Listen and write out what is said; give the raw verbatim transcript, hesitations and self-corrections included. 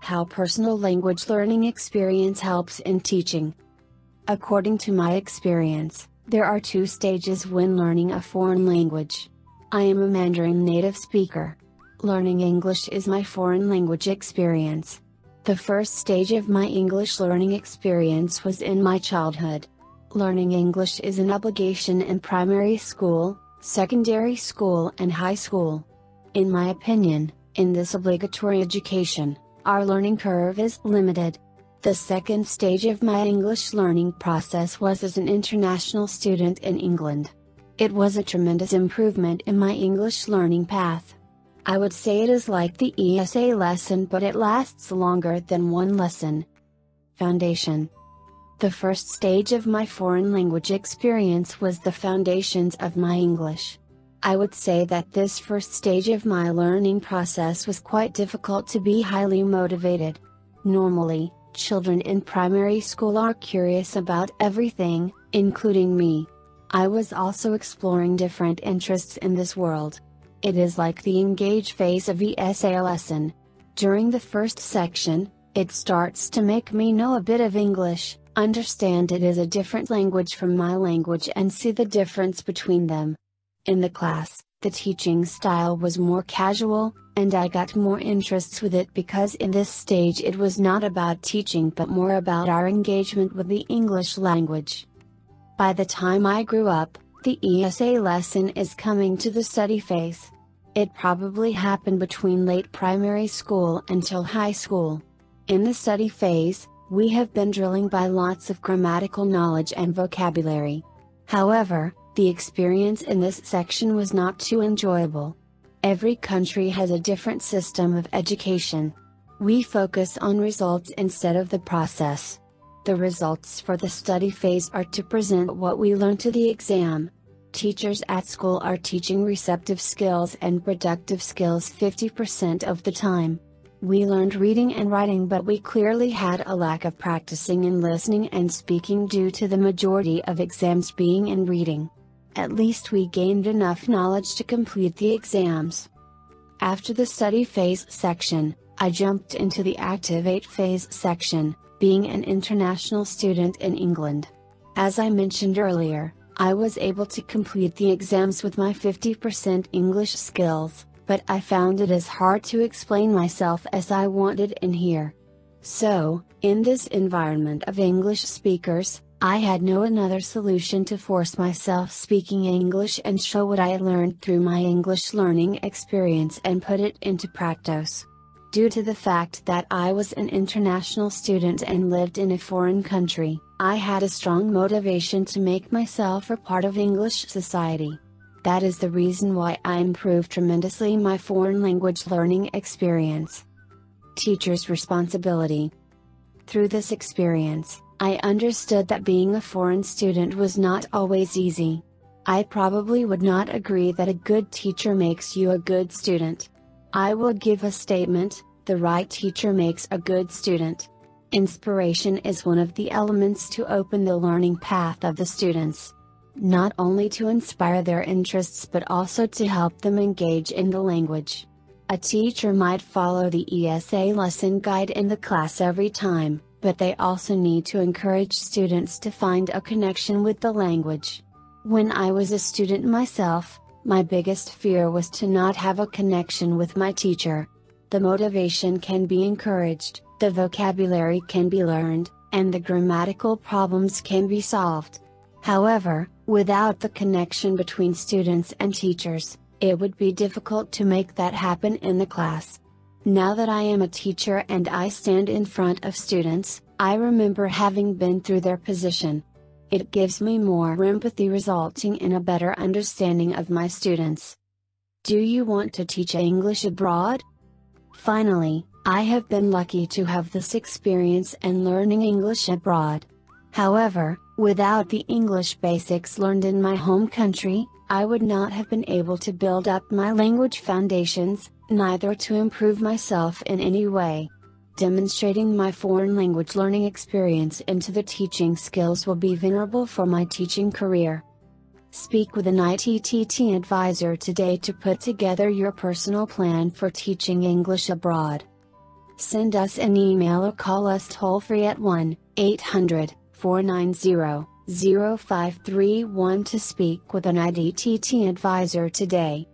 How personal language learning experience helps in teaching. According to my experience, there are two stages when learning a foreign language. I am a Mandarin native speaker. Learning English is my foreign language experience. The first stage of my English learning experience was in my childhood. Learning English is an obligation in primary school, secondary school and high school. In my opinion, in this obligatory education, our learning curve is limited. The second stage of my English learning process was as an international student in England. It was a tremendous improvement in my English learning path. I would say it is like the E S A lesson, but it lasts longer than one lesson. Foundation. The first stage of my foreign language experience was the foundations of my English. I would say that this first stage of my learning process was quite difficult to be highly motivated. Normally, children in primary school are curious about everything, including me. I was also exploring different interests in this world. It is like the engage phase of E S A lesson. During the first section, it starts to make me know a bit of English, understand it is a different language from my language and see the difference between them. In the class, the teaching style was more casual, and I got more interests with it because in this stage it was not about teaching but more about our engagement with the English language. By the time I grew up, the E S A lesson is coming to the study phase. It probably happened between late primary school until high school. In the study phase, we have been drilling by lots of grammatical knowledge and vocabulary. However, the experience in this section was not too enjoyable. Every country has a different system of education. We focus on results instead of the process. The results for the study phase are to present what we learn to the exam. Teachers at school are teaching receptive skills and productive skills fifty percent of the time. We learned reading and writing, but we clearly had a lack of practicing in listening and speaking due to the majority of exams being in reading. At least we gained enough knowledge to complete the exams. After the study phase section, I jumped into the activate phase section. Being an international student in England. As I mentioned earlier, I was able to complete the exams with my fifty percent English skills, but I found it as hard to explain myself as I wanted in here. So, in this environment of English speakers, I had no another solution to force myself speaking English and show what I learned through my English learning experience and put it into practice. Due to the fact that I was an international student and lived in a foreign country, I had a strong motivation to make myself a part of English society. That is the reason why I improved tremendously my foreign language learning experience. Teacher's responsibility. Through this experience, I understood that being a foreign student was not always easy. I probably would not agree that a good teacher makes you a good student. I will give a statement, the right teacher makes a good student. Inspiration is one of the elements to open the learning path of the students. Not only to inspire their interests but also to help them engage in the language. A teacher might follow the E S A lesson guide in the class every time, but they also need to encourage students to find a connection with the language. When I was a student myself, my biggest fear was to not have a connection with my teacher. The motivation can be encouraged, the vocabulary can be learned, and the grammatical problems can be solved. However, without the connection between students and teachers, it would be difficult to make that happen in the class. Now that I am a teacher and I stand in front of students, I remember having been through their position. It gives me more empathy, resulting in a better understanding of my students. Do you want to teach English abroad? Finally, I have been lucky to have this experience and learning English abroad. However, without the English basics learned in my home country, I would not have been able to build up my language foundations, neither to improve myself in any way. Demonstrating my foreign language learning experience into the teaching skills will be valuable for my teaching career. Speak with an I T T T advisor today to put together your personal plan for teaching English abroad. send us an email or call us toll free at one eight hundred, four nine zero, zero five three one to speak with an I T T T advisor today.